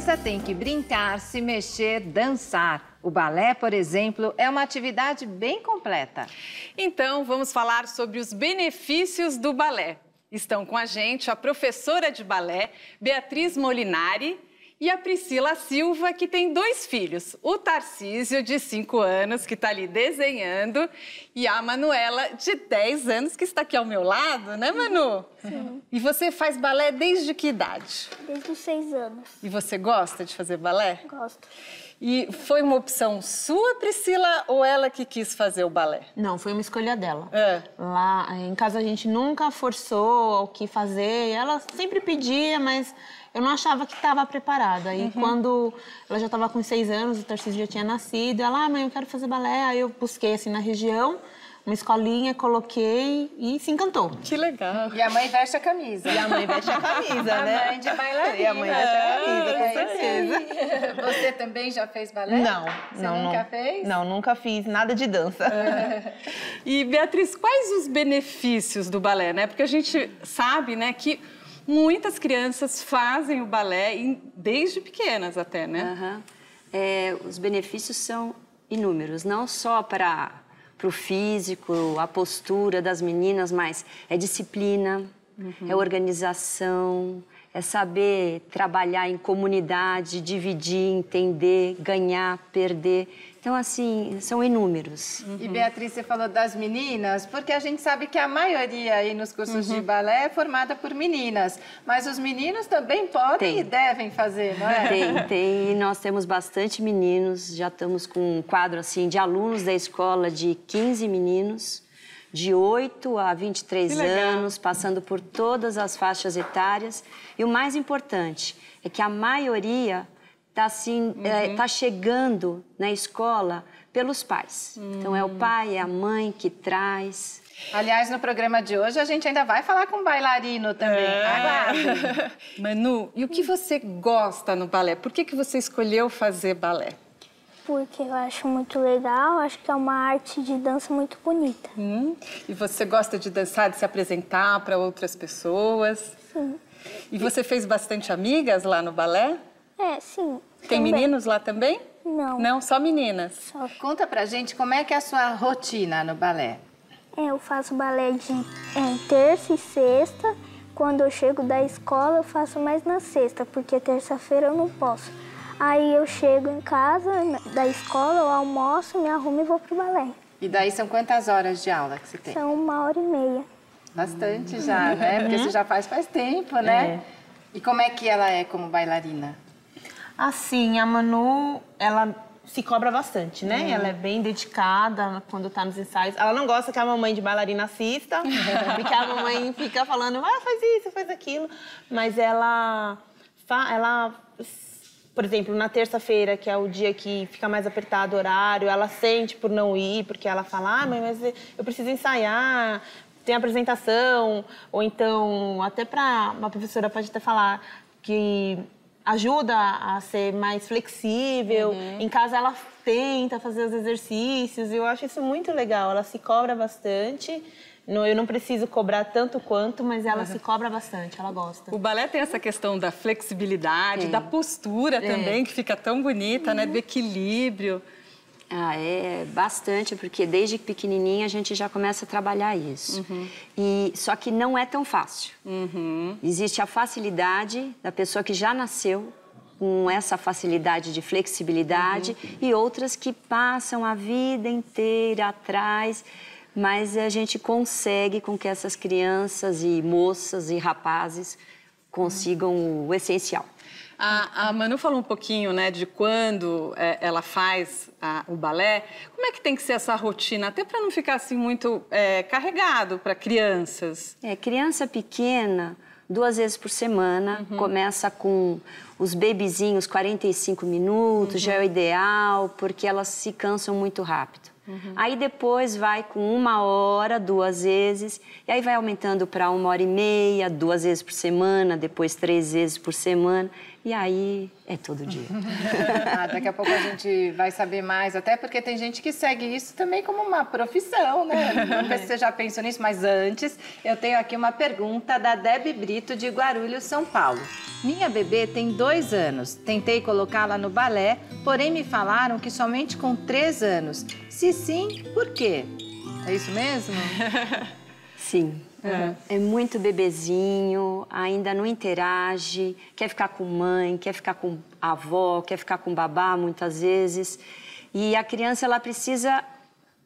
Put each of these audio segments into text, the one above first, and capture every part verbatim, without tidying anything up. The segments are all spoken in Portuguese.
criança tem que brincar, se mexer, dançar. O balé, por exemplo, é uma atividade bem completa. Então, vamos falar sobre os benefícios do balé. Estão com a gente a professora de balé, Beatriz Molinari, e a Priscila Silva, que tem dois filhos, o Tarcísio, de cinco anos, que está ali desenhando, e a Manuela, de dez anos, que está aqui ao meu lado, né, Manu? Sim. E você faz balé desde que idade? Desde os seis anos. E você gosta de fazer balé? Gosto. E foi uma opção sua, Priscila, ou ela que quis fazer o balé? Não, foi uma escolha dela. É. Lá em casa a gente nunca forçou o que fazer, ela sempre pedia, mas eu não achava que estava preparada. E uhum. quando ela já estava com seis anos, o Tarcísio já tinha nascido, ela, ah, mãe, eu quero fazer balé. Aí eu busquei, assim, na região, uma escolinha, coloquei e se encantou. Que legal. E a mãe veste a camisa. E a mãe veste a camisa, né? A mãe de bailarina. E a mãe veste a camisa, com certeza. Você também já fez balé? Não. Você não, nunca não, fez? Não, nunca fiz nada de dança. É. E, Beatriz, quais os benefícios do balé, né? Porque a gente sabe, né, que muitas crianças fazem o balé desde pequenas até, né? Uhum. É, os benefícios são inúmeros, não só para o físico, a postura das meninas, mas é disciplina, uhum. é organização, é saber trabalhar em comunidade, dividir, entender, ganhar, perder. Então, assim, são inúmeros. Uhum. E, Beatriz, você falou das meninas, porque a gente sabe que a maioria aí nos cursos uhum. de balé é formada por meninas, mas os meninos também podem tem. e devem fazer, não é? Tem, tem. E nós temos bastante meninos, já estamos com um quadro, assim, de alunos da escola de quinze meninos, de oito a vinte e três anos, passando por todas as faixas etárias. E o mais importante é que a maioria está assim, uhum. é, tá chegando na escola pelos pais. Uhum. Então, é o pai, é a mãe que traz. Aliás, no programa de hoje, a gente ainda vai falar com o bailarino também. É. Aguarde. Manu, e o que você gosta no balé? Por que que você escolheu fazer balé? Porque eu acho muito legal, acho que é uma arte de dança muito bonita. Hum. E você gosta de dançar, de se apresentar para outras pessoas? Sim. E você fez bastante amigas lá no balé? É, sim. Tem também. Meninos lá também? Não. Não, só meninas? Só. Conta pra gente como é que é a sua rotina no balé. Eu faço balé de é, terça e sexta. Quando eu chego da escola, eu faço mais na sexta, porque terça-feira eu não posso. Aí eu chego em casa, da escola, eu almoço, me arrumo e vou pro balé. E daí são quantas horas de aula que você tem? São uma hora e meia. Bastante hum. já, né? Porque você já faz faz tempo, né? É. E como é que ela é como bailarina? Assim, a Manu, ela se cobra bastante, né? Uhum. Ela é bem dedicada quando tá nos ensaios. Ela não gosta que a mamãe de bailarina assista, porque a mamãe fica falando, ah, faz isso, faz aquilo. Mas ela, ela por exemplo, na terça-feira, que é o dia que fica mais apertado o horário, ela sente por não ir, porque ela fala, ah, mãe, mas eu preciso ensaiar, tem apresentação. Ou então, até pra uma professora pode até falar que ajuda a ser mais flexível, uhum. em casa ela tenta fazer os exercícios, eu acho isso muito legal, ela se cobra bastante, eu não preciso cobrar tanto quanto, mas ela uhum. se cobra bastante, ela gosta. O balé tem essa questão da flexibilidade, é. da postura é. também, que fica tão bonita, uhum. né, do equilíbrio. Ah, é bastante, porque desde pequenininha a gente já começa a trabalhar isso. Uhum. E, só que não é tão fácil. Uhum. Existe a facilidade da pessoa que já nasceu com essa facilidade de flexibilidade uhum. e outras que passam a vida inteira atrás, mas a gente consegue com que essas crianças e moças e rapazes consigam uhum. o essencial. A, a Manu falou um pouquinho, né, de quando é, ela faz a, o balé. Como é que tem que ser essa rotina? Até para não ficar assim muito é, carregado para crianças. É, criança pequena, duas vezes por semana, uhum. começa com os bebezinhos, quarenta e cinco minutos, uhum. já é o ideal, porque elas se cansam muito rápido. Uhum. Aí depois vai com uma hora, duas vezes, e aí vai aumentando para uma hora e meia, duas vezes por semana, depois três vezes por semana, e aí é todo dia. Ah, daqui a pouco a gente vai saber mais, até porque tem gente que segue isso também como uma profissão, né? Não sei se você já pensou nisso, mas antes eu tenho aqui uma pergunta da Debbie Brito de Guarulhos, São Paulo. Minha bebê tem dois anos, tentei colocá-la no balé, porém me falaram que somente com três anos. Se sim, por quê? É isso mesmo? Sim. Uhum. É muito bebezinho, ainda não interage, quer ficar com mãe, quer ficar com avó, quer ficar com babá muitas vezes. E a criança, ela precisa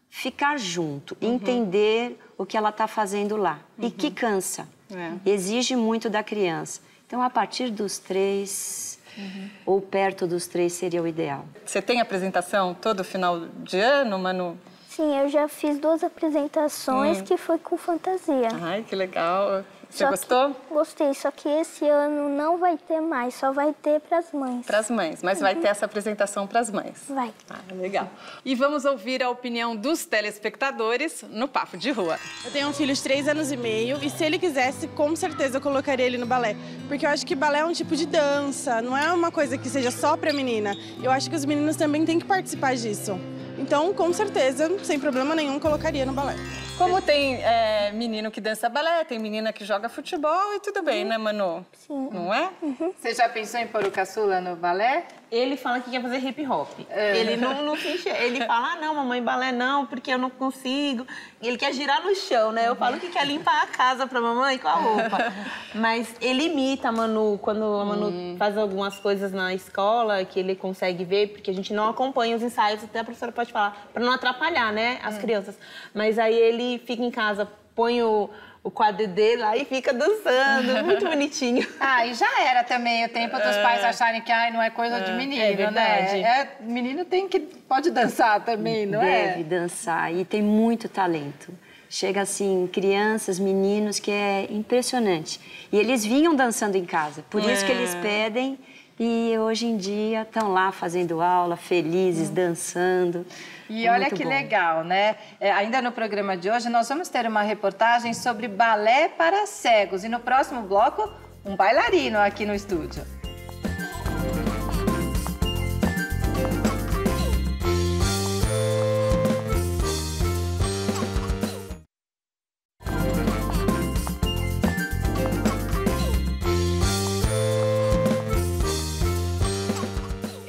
ficar junto, uhum, entender o que ela está fazendo lá. Uhum. E que cansa, é. exige muito da criança. Então, a partir dos três... Uhum. Ou perto dos três seria o ideal. Você tem apresentação todo final de ano, Manu? Sim, eu já fiz duas apresentações hum. que foi com fantasia. Ai, que legal. Você só gostou? Que, gostei, só que esse ano não vai ter mais, só vai ter para as mães. Para as mães, mas uhum. vai ter essa apresentação para as mães. Vai. Ah, legal. E vamos ouvir a opinião dos telespectadores no Papo de Rua. Eu tenho um filho de três anos e meio e se ele quisesse, com certeza eu colocaria ele no balé. Porque eu acho que balé é um tipo de dança, não é uma coisa que seja só para menina. Eu acho que os meninos também têm que participar disso. Então, com certeza, sem problema nenhum, colocaria no balé. Como tem é, menino que dança balé, tem menina que joga futebol e tudo bem, né, Manu? Sim. Não é? Uhum. Você já pensou em pôr o caçula no balé? Ele fala que quer fazer hip-hop. É. Ele não, não se enxerga. Ele fala, ah, não, mamãe, balé não, porque eu não consigo. Ele quer girar no chão, né? Eu falo que quer limpar a casa pra mamãe com a roupa. Mas ele imita a Manu, quando a Manu hum. faz algumas coisas na escola, que ele consegue ver, porque a gente não acompanha os ensaios, até a professora pode falar, pra não atrapalhar, né, as hum. crianças. Mas aí ele fica em casa, põe o... o quadro dele lá e fica dançando, muito bonitinho. Ah, e já era também o tempo dos pais acharem que ai, não é coisa de menino, é verdade, né? É, menino tem que, pode dançar também, não Deve é? Deve dançar e tem muito talento. Chega assim, crianças, meninos, que é impressionante. E eles vinham dançando em casa, por é. isso que eles pedem e hoje em dia estão lá fazendo aula, felizes, hum. dançando. E é olha que bom. legal, né? É, ainda no programa de hoje, nós vamos ter uma reportagem sobre balé para cegos. E no próximo bloco, um bailarino aqui no estúdio.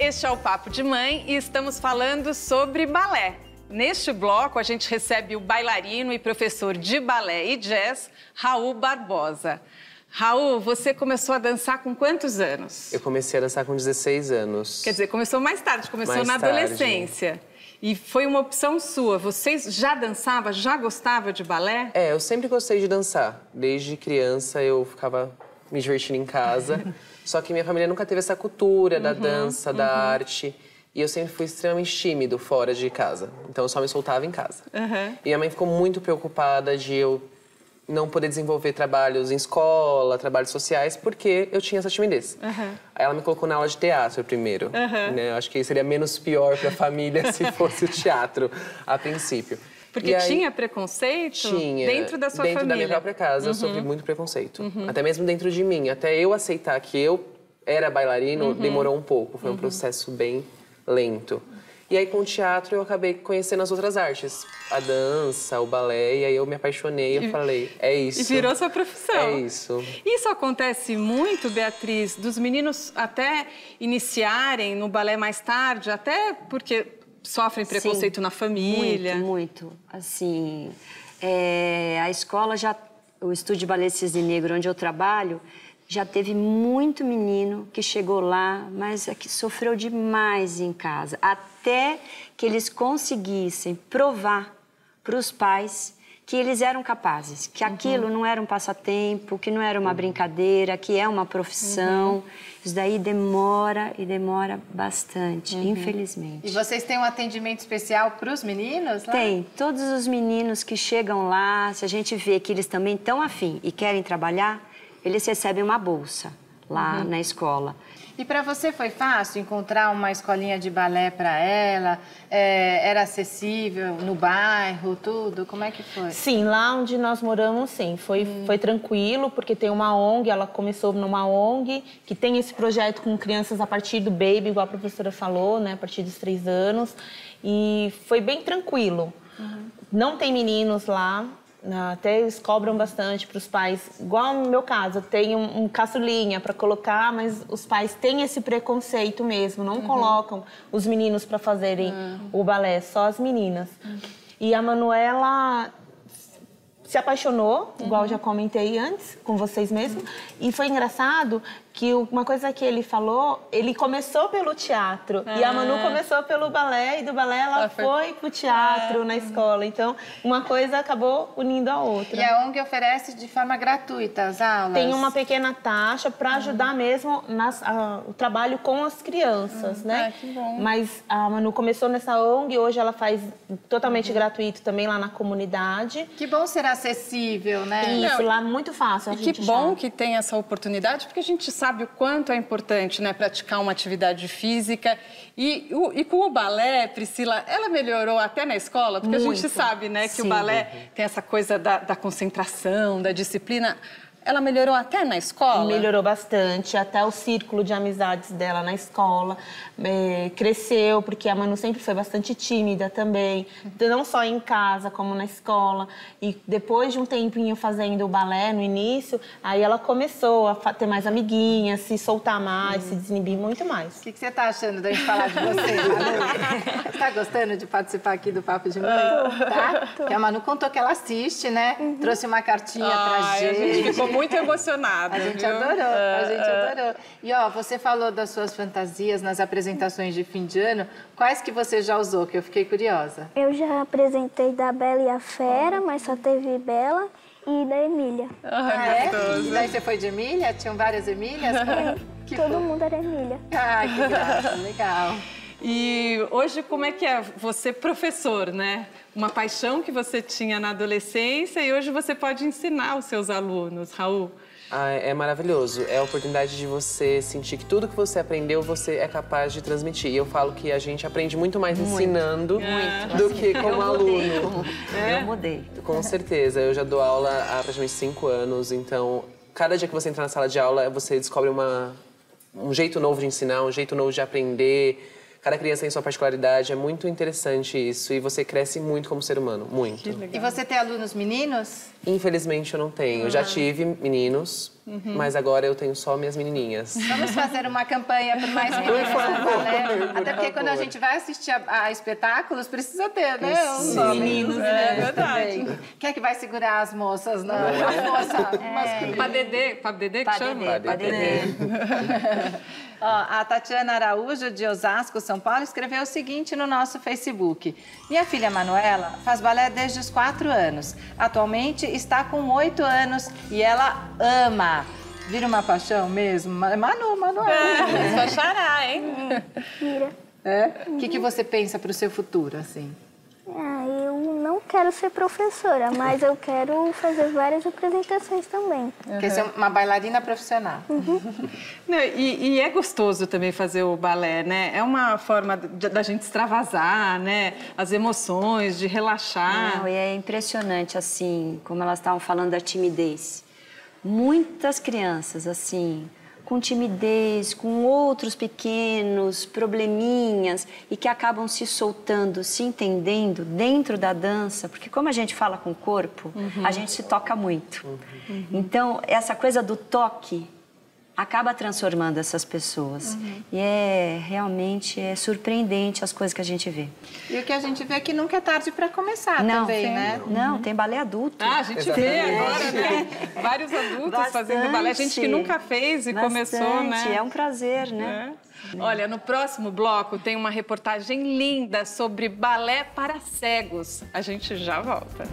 Este é o Papo de Mãe e estamos falando sobre balé. Neste bloco, a gente recebe o bailarino e professor de balé e jazz, Raul Barbosa. Raul, você começou a dançar com quantos anos? Eu comecei a dançar com dezesseis anos. Quer dizer, começou mais tarde, começou mais na tarde. adolescência. E foi uma opção sua. Você já dançava, já gostava de balé? É, eu sempre gostei de dançar. Desde criança, eu ficava me divertindo em casa. Só que minha família nunca teve essa cultura da uhum, dança, uhum. da arte. E eu sempre fui extremamente tímido fora de casa. Então, eu só me soltava em casa. Uhum. E minha mãe ficou muito preocupada de eu não poder desenvolver trabalhos em escola, trabalhos sociais, porque eu tinha essa timidez. Uhum. Aí ela me colocou na aula de teatro primeiro. Uhum. Né? Eu acho que seria menos pior para a família se fosse o teatro, a princípio. Porque aí, tinha preconceito tinha, dentro da sua dentro família? Dentro da minha própria casa, uhum. eu sofri muito preconceito. Uhum. Até mesmo dentro de mim. Até eu aceitar que eu era bailarino, uhum. demorou um pouco. Foi uhum. um processo bem lento. E aí, com o teatro, eu acabei conhecendo as outras artes. A dança, o balé, e aí eu me apaixonei, eu e, falei, é isso. E virou sua profissão. É isso. Isso acontece muito, Beatriz, dos meninos até iniciarem no balé mais tarde, até porque... Sofrem preconceito Sim, na família? Muito, muito. Assim, é, a escola já... O Estúdio de Balé Cisne Negro, onde eu trabalho, já teve muito menino que chegou lá, mas é que sofreu demais em casa. Até que eles conseguissem provar para os pais que eles eram capazes, que uhum. aquilo não era um passatempo, que não era uma brincadeira, que é uma profissão... Uhum. Isso daí demora e demora bastante, uhum. infelizmente. E vocês têm um atendimento especial para os meninos lá? Tem. Todos os meninos que chegam lá, se a gente vê que eles também estão afim e querem trabalhar, eles recebem uma bolsa. lá uhum. na escola. E para você foi fácil encontrar uma escolinha de balé para ela? É, era acessível no bairro, tudo? Como é que foi? Sim, lá onde nós moramos, sim. Foi, hum. foi tranquilo, porque tem uma O N G, ela começou numa O N G, que tem esse projeto com crianças a partir do baby, igual a professora falou, né? A partir dos três anos. E foi bem tranquilo. Uhum. Não tem meninos lá. Até eles cobram bastante para os pais, igual no meu caso, eu tenho um, um caçulinha para colocar, mas os pais têm esse preconceito mesmo, não uhum. colocam os meninos para fazerem uhum. o balé, só as meninas. Uhum. E a Manuela se apaixonou, uhum. igual eu já comentei antes, com vocês mesmo, uhum. e foi engraçado que uma coisa que ele falou, ele começou pelo teatro, ah. e a Manu começou pelo balé, e do balé ela ah, foi... foi pro teatro ah. na escola, então uma coisa acabou unindo a outra. E a O N G oferece de forma gratuita as aulas? Tem uma pequena taxa para ajudar uhum. mesmo nas, a, o trabalho com as crianças, uhum. né? Ah, que bom. Mas a Manu começou nessa O N G, hoje ela faz totalmente uhum. gratuito também lá na comunidade. Que bom ser acessível, né? Isso, não, lá muito fácil. E a gente que bom já... que tem essa oportunidade, porque a gente sabe o quanto é importante, né, praticar uma atividade física. E, o, e com o balé, Priscila, ela melhorou até na escola, porque muito. A gente sabe, né, que sim, o balé uhum. tem essa coisa da, da concentração, da disciplina. Ela melhorou até na escola? Melhorou bastante, até o círculo de amizades dela na escola é, cresceu, porque a Manu sempre foi bastante tímida também, não só em casa, como na escola. E depois de um tempinho fazendo o balé, no início, aí ela começou a ter mais amiguinhas, se soltar mais, hum. se desinibir muito mais. O que, que você tá achando da gente falar de você, Manu? Você tá gostando de participar aqui do Papo de Mãe? Tá? Porque a Manu contou que ela assiste, né? Uhum. Trouxe uma cartinha pra gente. gente. Muito emocionada. A gente viu? adorou, a gente adorou. E ó, você falou das suas fantasias nas apresentações de fim de ano. Quais que você já usou, que eu fiquei curiosa? Eu já apresentei da Bela e a Fera, mas só teve Bela, e da Emília. Ah, ah é? Gostoso. E daí você foi de Emília? Tinham várias Emílias? Que todo foi? mundo era Emília. Ah, que graça, legal. E hoje, como é que é? Você professor, né? Uma paixão que você tinha na adolescência e hoje você pode ensinar os seus alunos, Raul. Ah, é maravilhoso. É a oportunidade de você sentir que tudo que você aprendeu, você é capaz de transmitir. E eu falo que a gente aprende muito mais muito. ensinando é. do que como aluno. É. Eu mudei. Com certeza. Eu já dou aula há praticamente cinco anos, então cada dia que você entra na sala de aula, você descobre uma, um jeito novo de ensinar, um jeito novo de aprender. Cada criança tem sua particularidade, é muito interessante isso. E você cresce muito como ser humano, muito. E você tem alunos meninos? Infelizmente eu não tenho. Uhum. Já tive meninos, uhum. mas agora eu tenho só minhas menininhas. Vamos fazer uma campanha por mais meninas, né? Até porque quando a gente vai assistir a, a espetáculos, precisa ter, né? Os meninos, né? É verdade. Quem é que vai segurar as moças? Não, não. A moça. É. Padedê, padedê que chama? Padedê. Ó, a Tatiana Araújo, de Osasco, São Paulo, escreveu o seguinte no nosso Facebook. Minha filha Manuela faz balé desde os quatro anos. Atualmente está com oito anos e ela ama. Vira uma paixão mesmo? Manu, Manuela. É, é. Só xará, hein? Vira. É? O que, que você pensa para o seu futuro, assim? Ah, eu não quero ser professora, mas eu quero fazer várias apresentações também. Uhum. Quer ser uma bailarina profissional. Uhum. Não, e, e é gostoso também fazer o balé, né? É uma forma da gente extravasar, né? As emoções, de relaxar. Não, e é impressionante, assim, como elas estavam falando da timidez. Muitas crianças, assim... com timidez, com outros pequenos probleminhas e que acabam se soltando, se entendendo dentro da dança, porque como a gente fala com o corpo, uhum. a gente se toca muito. Uhum. Então, essa coisa do toque acaba transformando essas pessoas. Uhum. E é realmente é surpreendente as coisas que a gente vê. E o que a gente vê é que nunca é tarde para começar não, também, tem, né? Não, uhum. tem balé adulto. Ah, a gente exatamente. vê agora, né? Vários adultos bastante, fazendo balé. Gente que nunca fez e bastante, começou, né? É um prazer, né? É. Olha, no próximo bloco tem uma reportagem linda sobre balé para cegos. A gente já volta.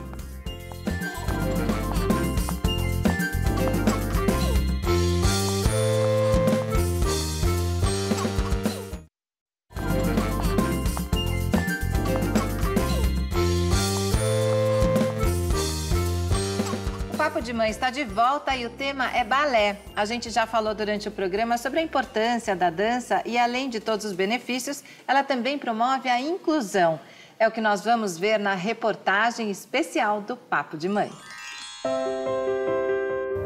O Papo de Mãe está de volta e o tema é balé. A gente já falou durante o programa sobre a importância da dança e, além de todos os benefícios, ela também promove a inclusão. É o que nós vamos ver na reportagem especial do Papo de Mãe.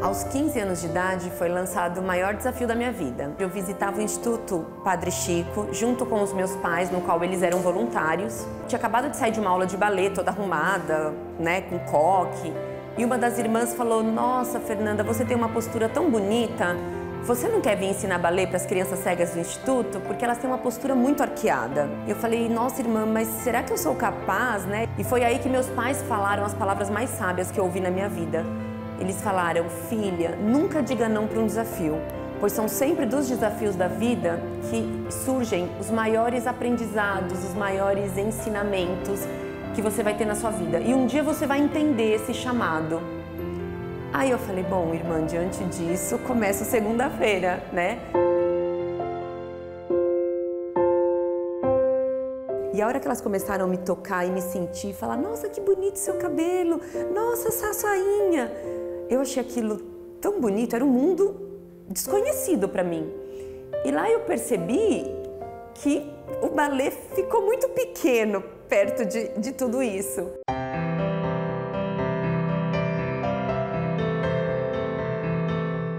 Aos quinze anos de idade, foi lançado o maior desafio da minha vida. Eu visitava o Instituto Padre Chico, junto com os meus pais, no qual eles eram voluntários. Eu tinha acabado de sair de uma aula de balé, toda arrumada, né, com coque. E uma das irmãs falou, nossa, Fernanda, você tem uma postura tão bonita. Você não quer vir ensinar balé para as crianças cegas do Instituto? Porque elas têm uma postura muito arqueada. Eu falei, nossa, irmã, mas será que eu sou capaz, né? E foi aí que meus pais falaram as palavras mais sábias que eu ouvi na minha vida. Eles falaram, filha, nunca diga não para um desafio, pois são sempre dos desafios da vida que surgem os maiores aprendizados, os maiores ensinamentos que você vai ter na sua vida. E um dia você vai entender esse chamado. Aí eu falei, bom, irmã, diante disso, começa segunda-feira, né? E a hora que elas começaram a me tocar e me sentir, falar, nossa, que bonito seu cabelo, nossa, essa sainha. Eu achei aquilo tão bonito, era um mundo desconhecido para mim. E lá eu percebi que o balé ficou muito pequeno perto de, de tudo isso.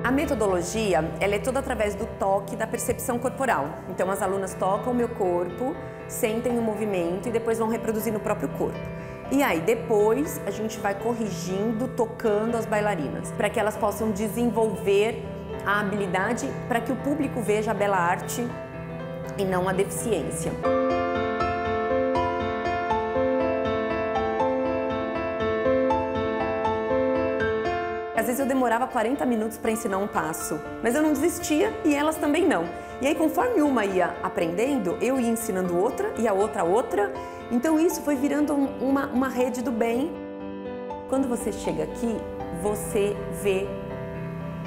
A metodologia, ela é toda através do toque, da percepção corporal. Então as alunas tocam o meu corpo, sentem o movimento e depois vão reproduzir no próprio corpo. E aí, depois, a gente vai corrigindo, tocando as bailarinas, para que elas possam desenvolver a habilidade, para que o público veja a bela arte e não a deficiência. Às vezes eu demorava quarenta minutos para ensinar um passo, mas eu não desistia e elas também não. E aí, conforme uma ia aprendendo, eu ia ensinando outra e a outra outra. Então isso foi virando uma, uma rede do bem. Quando você chega aqui, você vê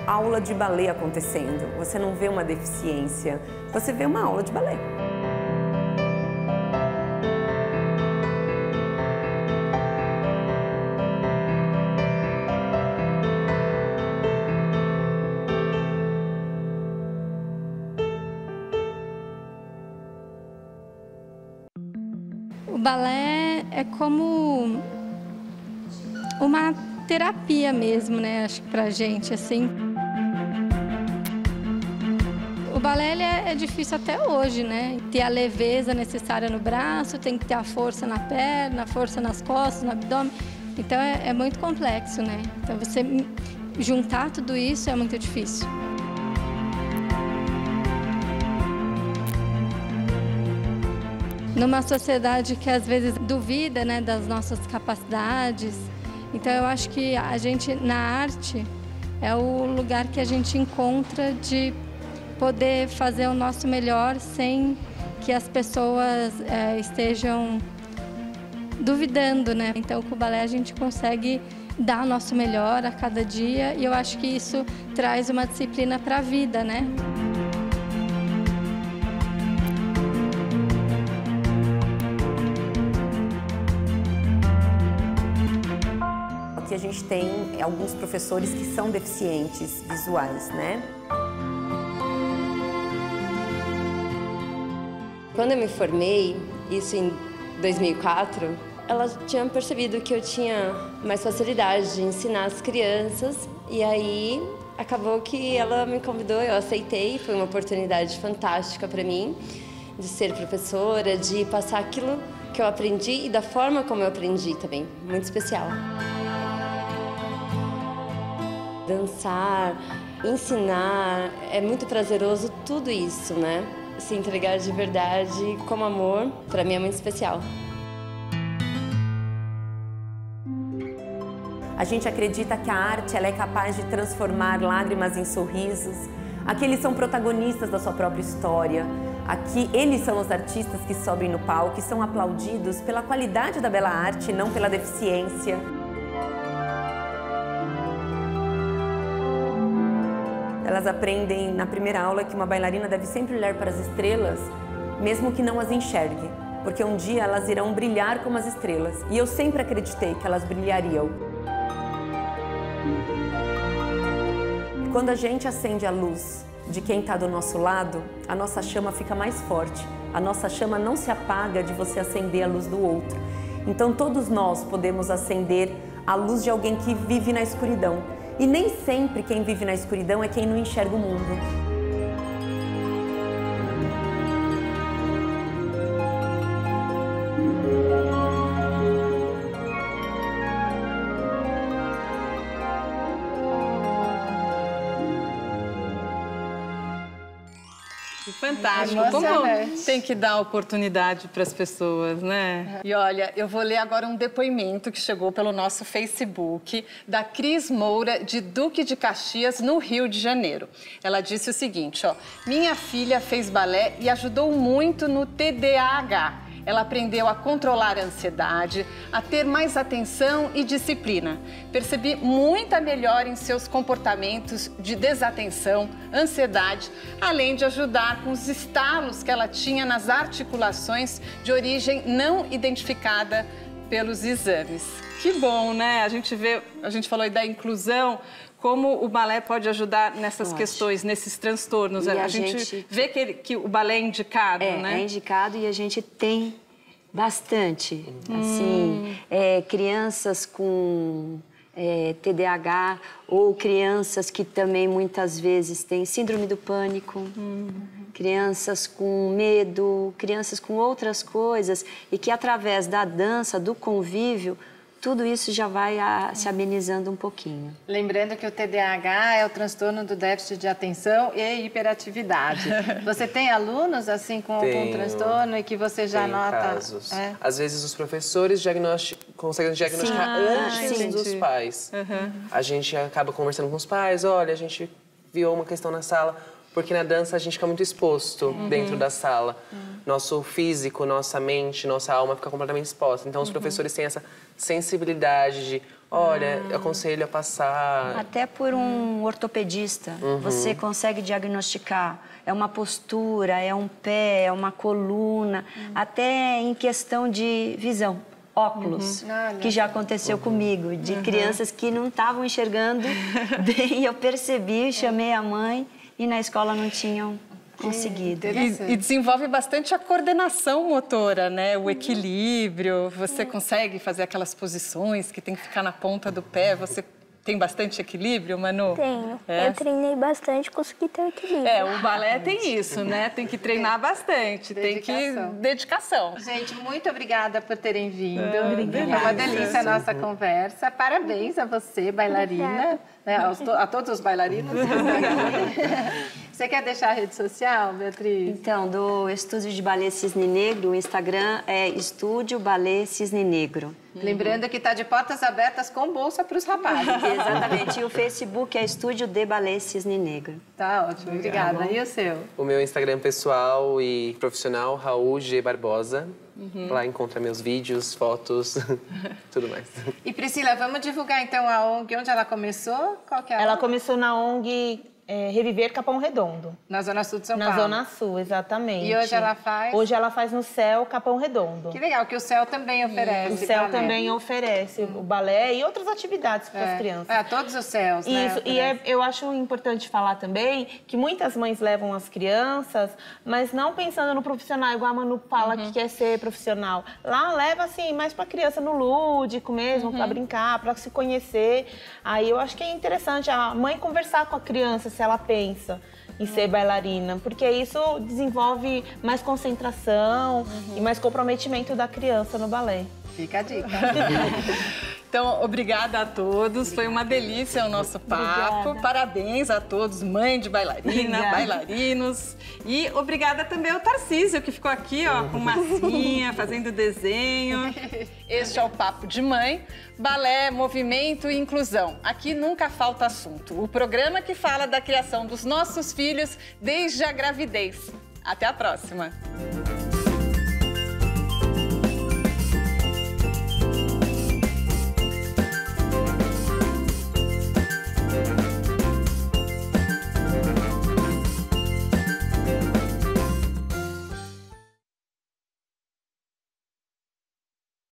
aula de balé acontecendo. Você não vê uma deficiência, você vê uma aula de balé. Balé é como uma terapia mesmo, né? Acho que pra gente, assim. O balé ele é, é difícil até hoje, né? Ter a leveza necessária no braço, tem que ter a força na perna, a força nas costas, no abdômen. Então é, é muito complexo, né? Então você juntar tudo isso é muito difícil. Numa sociedade que às vezes duvida, né, das nossas capacidades, então eu acho que a gente, na arte, é o lugar que a gente encontra de poder fazer o nosso melhor sem que as pessoas é, estejam duvidando, né? Então com o balé a gente consegue dar o nosso melhor a cada dia e eu acho que isso traz uma disciplina para a vida, né? A gente tem alguns professores que são deficientes visuais, né? Quando eu me formei, isso em dois mil e quatro, elas tinham percebido que eu tinha mais facilidade de ensinar as crianças e aí acabou que ela me convidou, eu aceitei, foi uma oportunidade fantástica para mim de ser professora, de passar aquilo que eu aprendi e da forma como eu aprendi também, muito especial. Dançar, ensinar, é muito prazeroso tudo isso, né? Se entregar de verdade, com amor, para mim é muito especial. A gente acredita que a arte ela é capaz de transformar lágrimas em sorrisos. Aqui eles são protagonistas da sua própria história. Aqui eles são os artistas que sobem no palco e são aplaudidos pela qualidade da bela arte, não pela deficiência. Elas aprendem na primeira aula que uma bailarina deve sempre olhar para as estrelas, mesmo que não as enxergue, porque um dia elas irão brilhar como as estrelas. E eu sempre acreditei que elas brilhariam. Quando a gente acende a luz de quem está do nosso lado, a nossa chama fica mais forte. A nossa chama não se apaga de você acender a luz do outro. Então todos nós podemos acender a luz de alguém que vive na escuridão. E nem sempre quem vive na escuridão é quem não enxerga o mundo. Fantástico, como tem que dar oportunidade para as pessoas, né? E olha, eu vou ler agora um depoimento que chegou pelo nosso Facebook da Cris Moura, de Duque de Caxias, no Rio de Janeiro. Ela disse o seguinte, ó, minha filha fez balé e ajudou muito no T D A H. Ela aprendeu a controlar a ansiedade, a ter mais atenção e disciplina. Percebi muita melhora em seus comportamentos de desatenção, ansiedade, além de ajudar com os estalos que ela tinha nas articulações de origem não identificada pelos exames. Que bom, né? A gente vê, a gente falou aí da inclusão, como o balé pode ajudar nessas pode. questões, nesses transtornos. A, a gente, gente vê que, ele, que o balé é indicado, é, né? É indicado e a gente tem bastante. Hum. Assim, é, crianças com é, T D A H ou crianças que também muitas vezes têm síndrome do pânico, hum. crianças com medo, crianças com outras coisas e que através da dança, do convívio, tudo isso já vai a, se amenizando um pouquinho. Lembrando que o T D A H é o transtorno do déficit de atenção e hiperatividade. Você tem alunos assim com Tenho, algum transtorno e que você já nota? Casos. É? Às vezes os professores diagnosti... conseguem diagnosticar ah, antes sim, dos pais. Uhum. A gente acaba conversando com os pais, olha, a gente viu uma questão na sala, porque na dança a gente fica muito exposto uhum. dentro da sala. Uhum. Nosso físico, nossa mente, nossa alma fica completamente exposta. Então, os uhum. professores têm essa sensibilidade de, olha, ah. eu aconselho a passar... Até por um ortopedista, uhum. você consegue diagnosticar. É uma postura, é um pé, é uma coluna, uhum. até em questão de visão. Óculos, uhum. que já aconteceu uhum. comigo, de uhum. crianças que não estavam enxergando bem. Eu percebi, chamei a mãe e na escola não tinham... Conseguido. E, e desenvolve bastante a coordenação motora, né? O equilíbrio, você consegue fazer aquelas posições que tem que ficar na ponta do pé, você tem bastante equilíbrio, Manu? Tenho. É? Eu treinei bastante, consegui ter equilíbrio. É, o balé tem isso, né? Tem que treinar bastante, dedicação. tem que... Dedicação. Gente, muito obrigada por terem vindo. É, obrigada. Foi uma delícia a nossa conversa. Parabéns a você, bailarina. Né, aos to a todos os bailarinos que estão aqui. Você quer deixar a rede social, Beatriz? Então, do Estúdio de Balé Cisne Negro, o Instagram é Estúdio Balé Cisne Negro. Uhum. Lembrando que está de portas abertas com bolsa para os rapazes. Exatamente. E o Facebook é Estúdio de Balé Cisne Negro. Tá ótimo, obrigada. Tá, e o seu? O meu Instagram pessoal e profissional, Raul G. Barbosa. Uhum. Lá encontra meus vídeos, fotos, tudo mais. E Priscila, vamos divulgar então a O N G, onde ela começou? Qual que é a ela O N G? Começou na O N G é, Reviver Capão Redondo. Na Zona Sul de São na Paulo? Na Zona Sul, exatamente. E hoje ela faz? Hoje ela faz no Céu Capão Redondo. Que legal, que o Céu também oferece. O Céu balé. também oferece hum. o balé e outras atividades para é. as crianças. É, todos os Céus, né? Isso, e é, eu acho importante falar também que muitas mães levam as crianças, mas não pensando no profissional, igual a Manu fala uhum. que quer ser profissional. Lá leva, assim, mais para criança no lúdico mesmo, uhum. para brincar, para se conhecer. Aí eu acho que é interessante a mãe conversar com a criança, se ela pensa em ser bailarina, porque isso desenvolve mais concentração uhum. e mais comprometimento da criança no balé. Fica a dica. Então, obrigada a todos. Obrigada. Foi uma delícia o nosso papo. Obrigada. Parabéns a todos, mãe de bailarina, obrigada. bailarinos. E obrigada também ao Tarcísio, que ficou aqui, ó, com massinha, fazendo desenho. Este é o Papo de Mãe, balé, movimento e inclusão. Aqui nunca falta assunto. O programa que fala da criação dos nossos filhos desde a gravidez. Até a próxima.